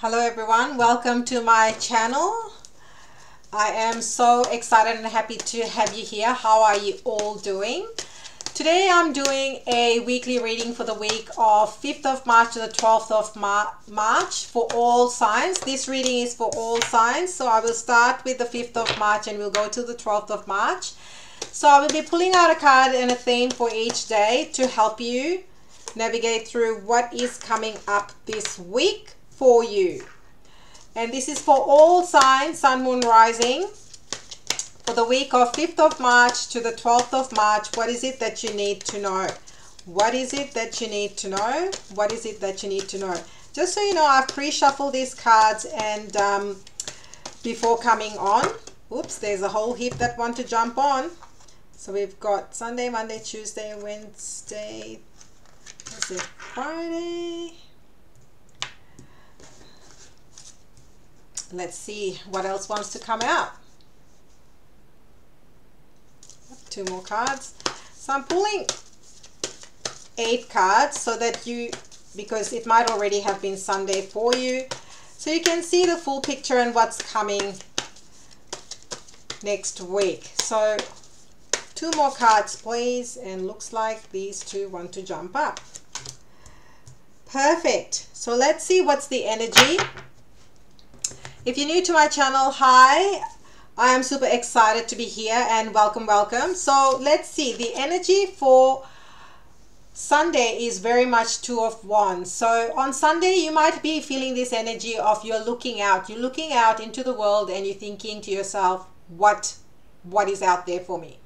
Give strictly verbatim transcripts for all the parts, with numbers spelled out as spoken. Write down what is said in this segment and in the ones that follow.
Hello everyone, welcome to my channel. I am so excited and happy to have you here. How are you all doing? Today I'm doing a weekly reading for the week of fifth of March to the twelfth of March for all signs. This reading is for all signs, so I will start with the fifth of March and we'll go to the twelfth of March. So I will be pulling out a card and a theme for each day to help you navigate through what is coming up this week for you. And this is for all signs, sun, moon, rising, for the week of fifth of March to the twelfth of March. What is it that you need to know? What is it that you need to know? What is it that you need to know? Just so you know, I've pre-shuffled these cards and um, before coming on. Oops, there's a whole heap that want to jump on. So we've got Sunday, Monday, Tuesday, Wednesday, Thursday, Friday. Let's see what else wants to come out. Two more cards. So I'm pulling eight cards so that you, because it might already have been Sunday for you, so you can see the full picture and what's coming next week. So two more cards please, and looks like these two want to jump up. Perfect. So let's see what's the energy. If you're new to my channel, hi, I am super excited to be here and welcome, welcome. So let's see, the energy for Sunday is very much Two of Wands. So on Sunday, you might be feeling this energy of you're looking out, you're looking out into the world and you're thinking to yourself, what, what is out there for me?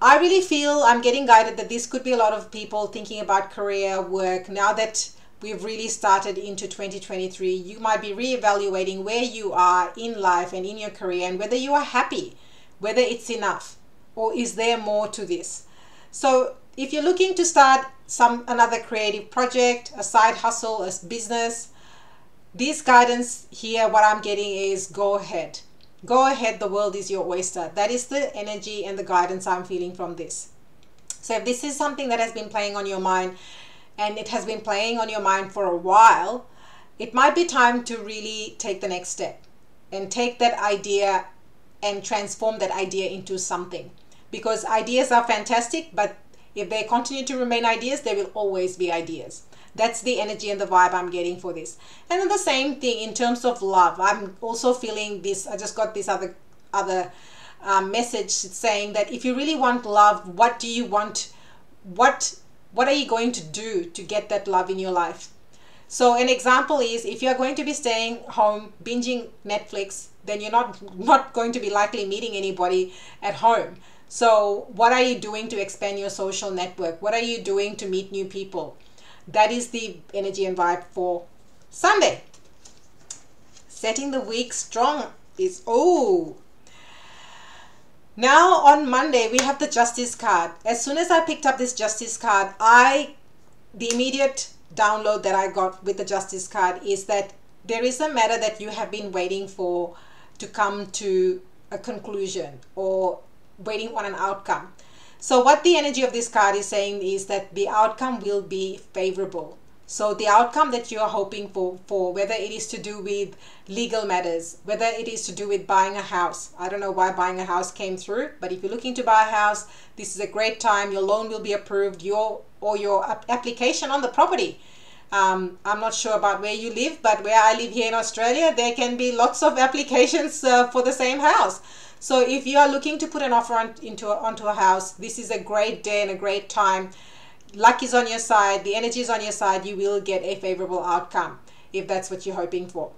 I really feel I'm getting guided that this could be a lot of people thinking about career, work, now that we've really started into twenty twenty-three. You might be reevaluating where you are in life and in your career and whether you are happy, whether it's enough, or is there more to this? So if you're looking to start some another creative project, a side hustle, a business, this guidance here, what I'm getting is go ahead. Go ahead, the world is your oyster. That is the energy and the guidance I'm feeling from this. So if this is something that has been playing on your mind, and it has been playing on your mind for a while, it might be time to really take the next step and take that idea and transform that idea into something. Because ideas are fantastic, but if they continue to remain ideas, there will always be ideas. That's the energy and the vibe I'm getting for this. And then the same thing in terms of love. I'm also feeling this, I just got this other, other uh, message saying that if you really want love, what do you want? What What are you going to do to get that love in your life? So an example is, if you're going to be staying home, binging Netflix, then you're not, not going to be likely meeting anybody at home. So what are you doing to expand your social network? What are you doing to meet new people? That is the energy and vibe for Sunday. Setting the week strong is, oh, now on Monday, we have the Justice card. As soon as I picked up this Justice card, I, the immediate download that I got with the Justice card is that there is a matter that you have been waiting for to come to a conclusion or waiting on an outcome. So what the energy of this card is saying is that the outcome will be favorable. So the outcome that you are hoping for, for, whether it is to do with legal matters, whether it is to do with buying a house. I don't know why buying a house came through, but if you're looking to buy a house, this is a great time. Your loan will be approved, your or your application on the property. Um, I'm not sure about where you live, but where I live here in Australia, there can be lots of applications uh, for the same house. So if you are looking to put an offer on, into a, onto a house, this is a great day and a great time. Luck is on your side, the energy is on your side, you will get a favorable outcome if that's what you're hoping for.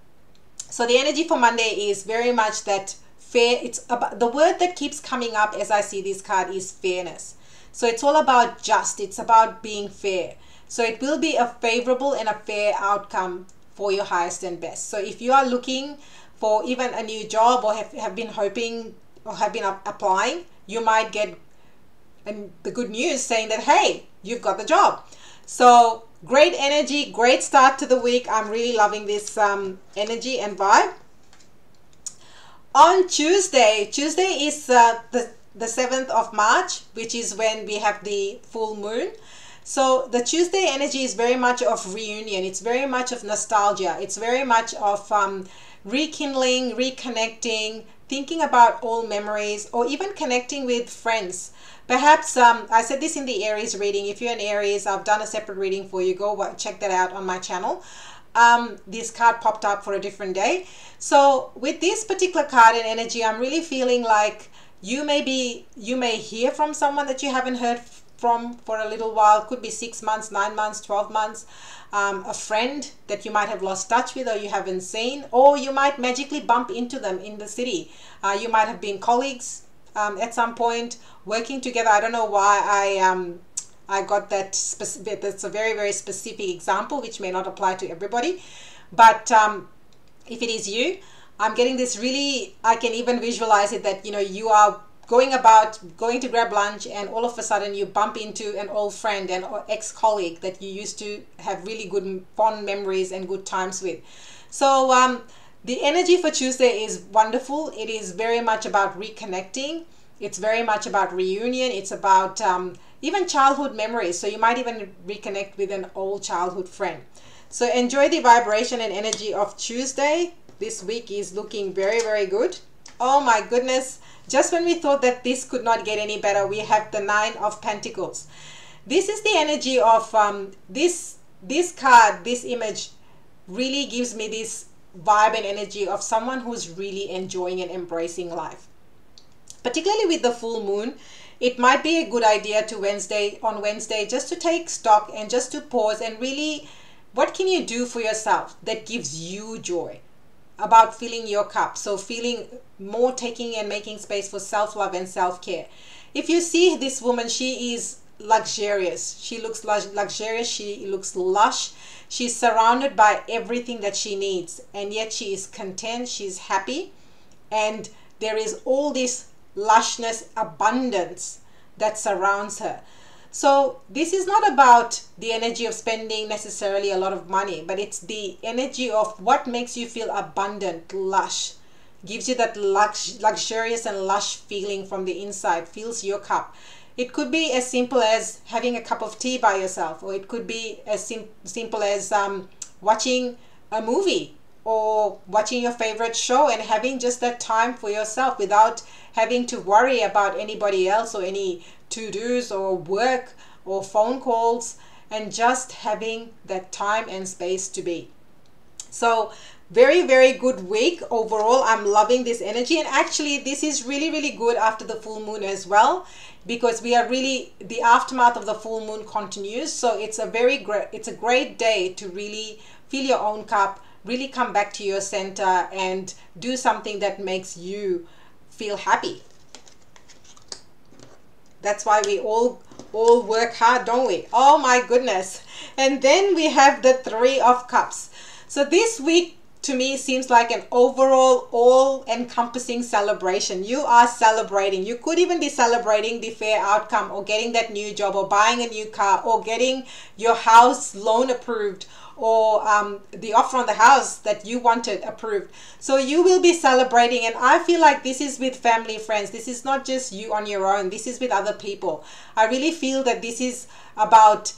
So the energy for Monday is very much that fair, it's about, the word that keeps coming up as I see this card is fairness. So it's all about just, it's about being fair. So it will be a favorable and a fair outcome for your highest and best. So if you are looking for even a new job or have, have been hoping or have been applying, you might get and the good news saying that, hey, you've got the job. So great energy, great start to the week. I'm really loving this um, energy and vibe. On Tuesday, Tuesday is uh, the, the seventh of March, which is when we have the full moon. So the Tuesday energy is very much of reunion. It's very much of nostalgia. It's very much of um, rekindling, reconnecting, thinking about old memories, or even connecting with friends. Perhaps, um, I said this in the Aries reading. If you're an Aries, I've done a separate reading for you. Go check that out on my channel. Um, this card popped up for a different day. So with this particular card and energy, I'm really feeling like you may be, you may hear from someone that you haven't heard from for a little while. Could be six months, nine months, twelve months. Um, a friend that you might have lost touch with or you haven't seen, or you might magically bump into them in the city. Uh, you might have been colleagues um, at some point, working together. I don't know why I um, I got that specific. That's a very, very specific example, which may not apply to everybody. But um, if it is you, I'm getting this really, I can even visualize it that, you know, you are going about, going to grab lunch, and all of a sudden you bump into an old friend and ex-colleague that you used to have really good, fond memories and good times with. So um, the energy for Tuesday is wonderful. It is very much about reconnecting. It's very much about reunion. It's about um, even childhood memories. So you might even reconnect with an old childhood friend. So enjoy the vibration and energy of Tuesday. This week is looking very, very good. Oh my goodness. Just when we thought that this could not get any better, we have the Nine of Pentacles. This is the energy of um, this, this card, this image really gives me this vibe and energy of someone who's really enjoying and embracing life. Particularly with the full moon, it might be a good idea to Wednesday, on Wednesday, just to take stock and just to pause and really, what can you do for yourself that gives you joy? About filling your cup. So feeling more, taking and making space for self-love and self-care. If you see this woman, she is luxurious. She looks luxurious. She looks lush. She's surrounded by everything that she needs. And yet she is content. She's happy. And there is all this lushness, abundance that surrounds her. So this is not about the energy of spending necessarily a lot of money, but it's the energy of what makes you feel abundant, lush, gives you that lux luxurious and lush feeling from the inside, fills your cup. It could be as simple as having a cup of tea by yourself, or it could be as sim simple as um, watching a movie or watching your favorite show and having just that time for yourself without having to worry about anybody else or any to-dos or work or phone calls, and just having that time and space to be. So very, very good week overall. I'm loving this energy, and actually this is really, really good after the full moon as well, because we are really, the aftermath of the full moon continues. So it's a very great, it's a great day to really fill your own cup, really come back to your center and do something that makes you feel happy. That's why we all all work hard, don't we? Oh my goodness. And then we have the Three of Cups. So this week to me seems like an overall all-encompassing celebration. You are celebrating. You could even be celebrating the fair outcome, or getting that new job, or buying a new car, or getting your house loan approved, or um, the offer on the house that you wanted approved. So you will be celebrating, and I feel like this is with family, friends. This is not just you on your own. This is with other people. I really feel that this is about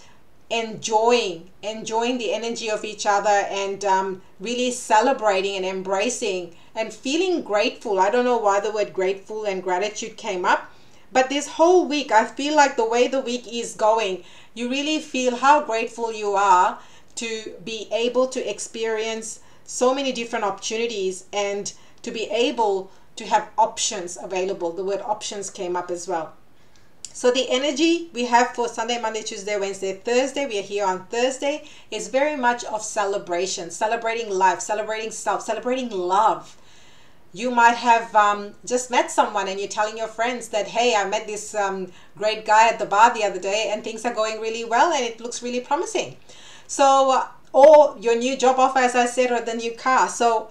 enjoying, enjoying the energy of each other, and um, really celebrating and embracing and feeling grateful. I don't know why the word grateful and gratitude came up, but this whole week, I feel like the way the week is going, you really feel how grateful you are to be able to experience so many different opportunities and to be able to have options available. The word options came up as well. So the energy we have for Sunday, Monday, Tuesday, Wednesday, Thursday, we are here on Thursday, is very much of celebration, celebrating life, celebrating self, celebrating love. You might have um, just met someone and you're telling your friends that, hey, I met this um, great guy at the bar the other day and things are going really well and it looks really promising. So, or your new job offer, as I said, or the new car. So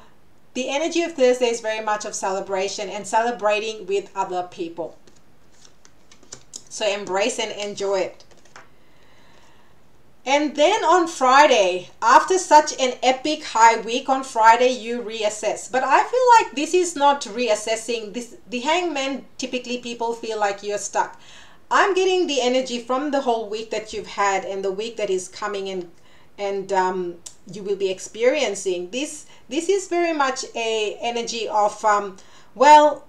the energy of Thursday is very much of celebration and celebrating with other people. So embrace and enjoy it. And then on Friday, after such an epic high week, on Friday you reassess. But I feel like this is not reassessing. This, the hangman, typically people feel like you're stuck. I'm getting the energy from the whole week that you've had and the week that is coming and and um, you will be experiencing. This this is very much a energy of, um, well,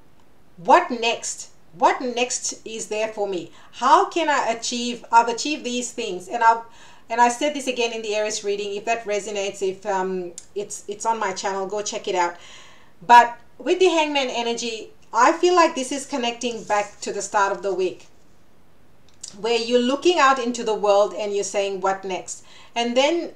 what next? What next is there for me? How can I achieve, I've achieved these things? And I've And I said this again in the Aries reading. If that resonates, if um, it's it's on my channel, go check it out. But with the Hangman energy, I feel like this is connecting back to the start of the week, where you're looking out into the world and you're saying, what next? And then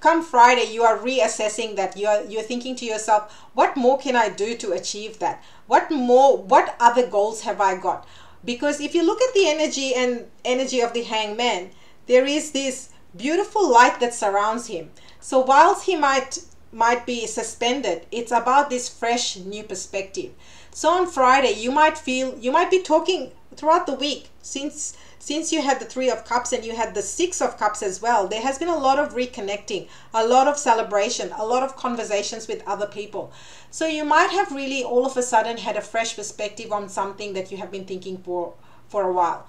come Friday, you are reassessing that. You're you're thinking to yourself, what more can I do to achieve that? What more? What other goals have I got? Because if you look at the energy and energy of the Hangman, there is this beautiful light that surrounds him. So whilst he might might be suspended, it's about this fresh new perspective. So on Friday, you might feel, you might be talking throughout the week, since since you had the Three of Cups and you had the Six of Cups as well, there has been a lot of reconnecting, a lot of celebration, a lot of conversations with other people. So you might have really all of a sudden had a fresh perspective on something that you have been thinking for for a while.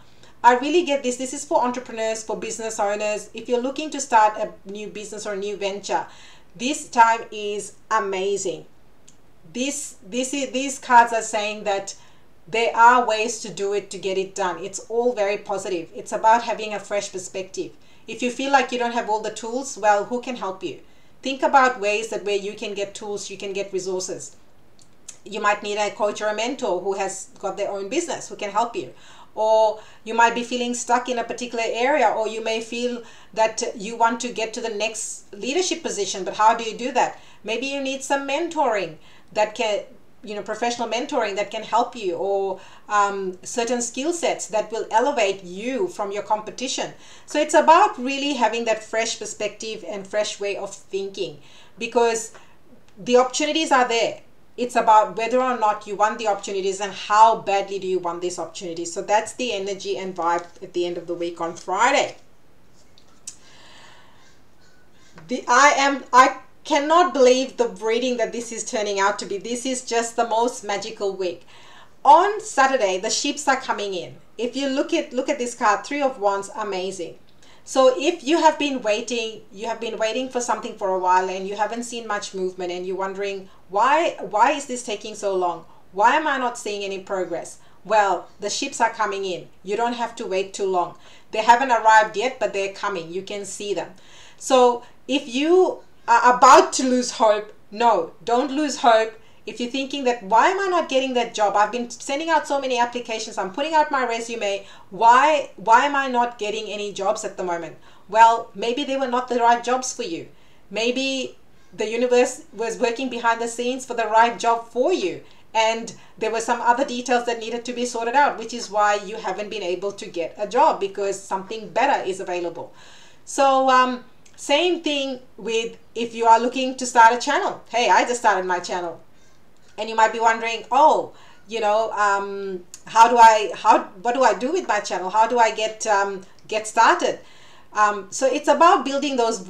I really get this. This is for entrepreneurs, for business owners. If you're looking to start a new business or a new venture, this time is amazing. This, this is, these cards are saying that there are ways to do it, to get it done. It's all very positive. It's about having a fresh perspective. If you feel like you don't have all the tools, well, who can help you? Think about ways that where you can get tools, you can get resources. You might need a coach or a mentor who has got their own business, who can help you. Or you might be feeling stuck in a particular area, or you may feel that you want to get to the next leadership position, but how do you do that? Maybe you need some mentoring that can, you know, professional mentoring that can help you, or um, certain skill sets that will elevate you from your competition. So it's about really having that fresh perspective and fresh way of thinking, because the opportunities are there. It's about whether or not you want the opportunities and how badly do you want these opportunities. So that's the energy and vibe at the end of the week on Friday. The, I am, I cannot believe the reading that this is turning out to be. This is just the most magical week. On Saturday, the ships are coming in. If you look at, look at this card, Three of Wands, amazing. So if you have been waiting, you have been waiting for something for a while and you haven't seen much movement and you're wondering, why, why is this taking so long? Why am I not seeing any progress? Well, the ships are coming in. You don't have to wait too long. They haven't arrived yet, but they're coming. You can see them. So if you are about to lose hope, no, don't lose hope. If you're thinking that, why am I not getting that job? I've been sending out so many applications. I'm putting out my resume. Why, why am I not getting any jobs at the moment? Well, maybe they were not the right jobs for you. Maybe the universe was working behind the scenes for the right job for you. And there were some other details that needed to be sorted out, which is why you haven't been able to get a job, because something better is available. So, um, same thing with if you are looking to start a channel. Hey, I just started my channel. And you might be wondering, oh, you know, um, how do I, how, what do I do with my channel? How do I get, um, get started? Um, so it's about building those,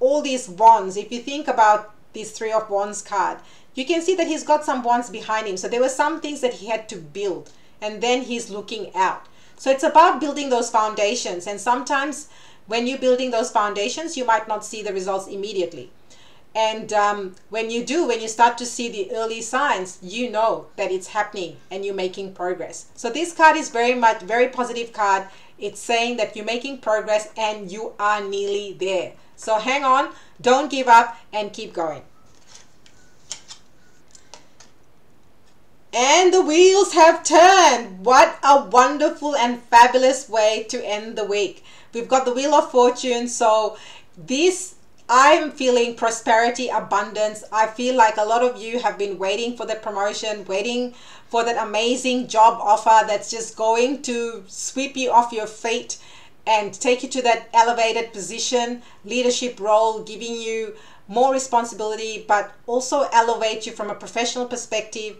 all these wands. If you think about this Three of Wands card, you can see that he's got some wands behind him. So there were some things that he had to build, and then he's looking out. So it's about building those foundations. And sometimes when you're building those foundations, you might not see the results immediately. And um, when you do, when you start to see the early signs, you know that it's happening and you're making progress. So this card is very much, very positive card. It's saying that you're making progress and you are nearly there. So hang on, don't give up and keep going. And the wheels have turned. What a wonderful and fabulous way to end the week. We've got the Wheel of Fortune. So this, I'm feeling prosperity, abundance. I feel like a lot of you have been waiting for that promotion, waiting for that amazing job offer that's just going to sweep you off your feet and take you to that elevated position, leadership role, giving you more responsibility, but also elevate you from a professional perspective.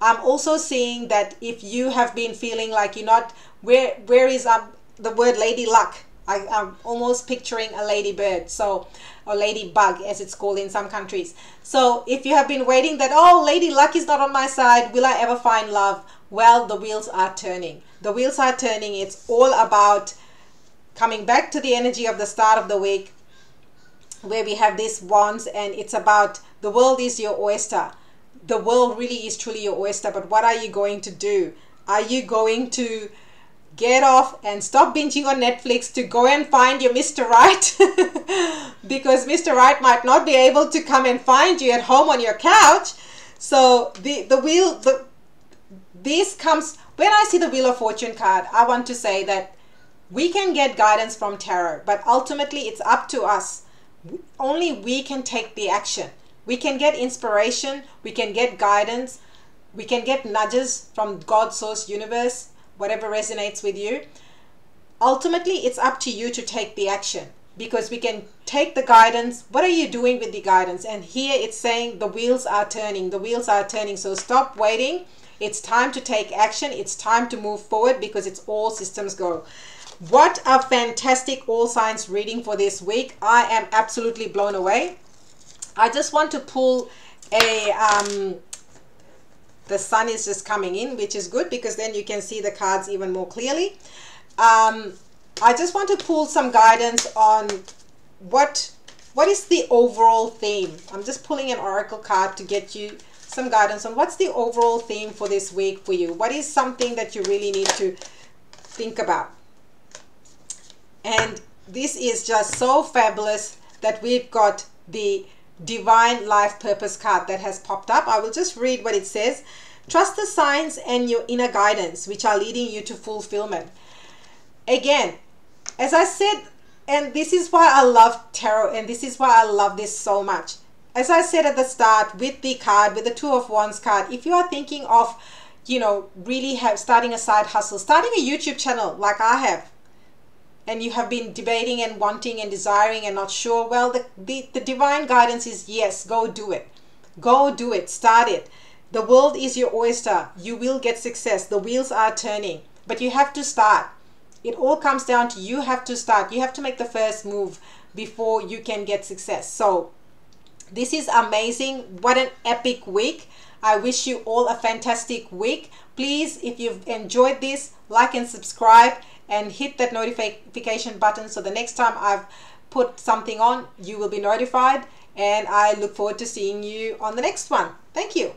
I'm also seeing that if you have been feeling like you're not, where, where is um, the word lady luck? I, I'm almost picturing a ladybird, so, or ladybug as it's called in some countries. So if you have been waiting that, oh, Lady Luck is not on my side, will I ever find love? Well, the wheels are turning. The wheels are turning. It's all about coming back to the energy of the start of the week where we have these wands, and it's about the world is your oyster. The world really is truly your oyster, but what are you going to do? Are you going to get off and stop binging on Netflix to go and find your Mister Right? Because Mister Right might not be able to come and find you at home on your couch. So the, the wheel, the, this comes, when I see the Wheel of Fortune card, I want to say that we can get guidance from tarot, but ultimately it's up to us. Only we can take the action. We can get inspiration, we can get guidance, we can get nudges from God's source universe, whatever resonates with you. Ultimately, it's up to you to take the action, because we can take the guidance. What are you doing with the guidance? And here it's saying the wheels are turning, the wheels are turning. So stop waiting. It's time to take action. It's time to move forward, because it's all systems go. What a fantastic all signs reading for this week. I am absolutely blown away. I just want to pull a, um, the sun is just coming in, which is good because then you can see the cards even more clearly. Um, I just want to pull some guidance on what, what is the overall theme. I'm just pulling an oracle card to get you some guidance on what's the overall theme for this week for you. What is something that you really need to think about? And this is just so fabulous that we've got the Divine Life Purpose card that has popped up. I will just read what it says. Trust the signs and your inner guidance, which are leading you to fulfillment. Again, as I said, and this is why I love tarot, and this is why I love this so much. As I said at the start with the card, with the Two of Wands card, if you are thinking of, you know, really have starting a side hustle, starting a YouTube channel like I have, and you have been debating and wanting and desiring and not sure, well, the, the, the divine guidance is yes, go do it. Go do it. Start it. The world is your oyster. You will get success. The wheels are turning. But you have to start. It all comes down to you have to start. You have to make the first move before you can get success. So this is amazing. What an epic week. I wish you all a fantastic week. Please, if you've enjoyed this, like and subscribe, and hit that notification button so the next time I've put something on, you will be notified. And I look forward to seeing you on the next one. Thank you.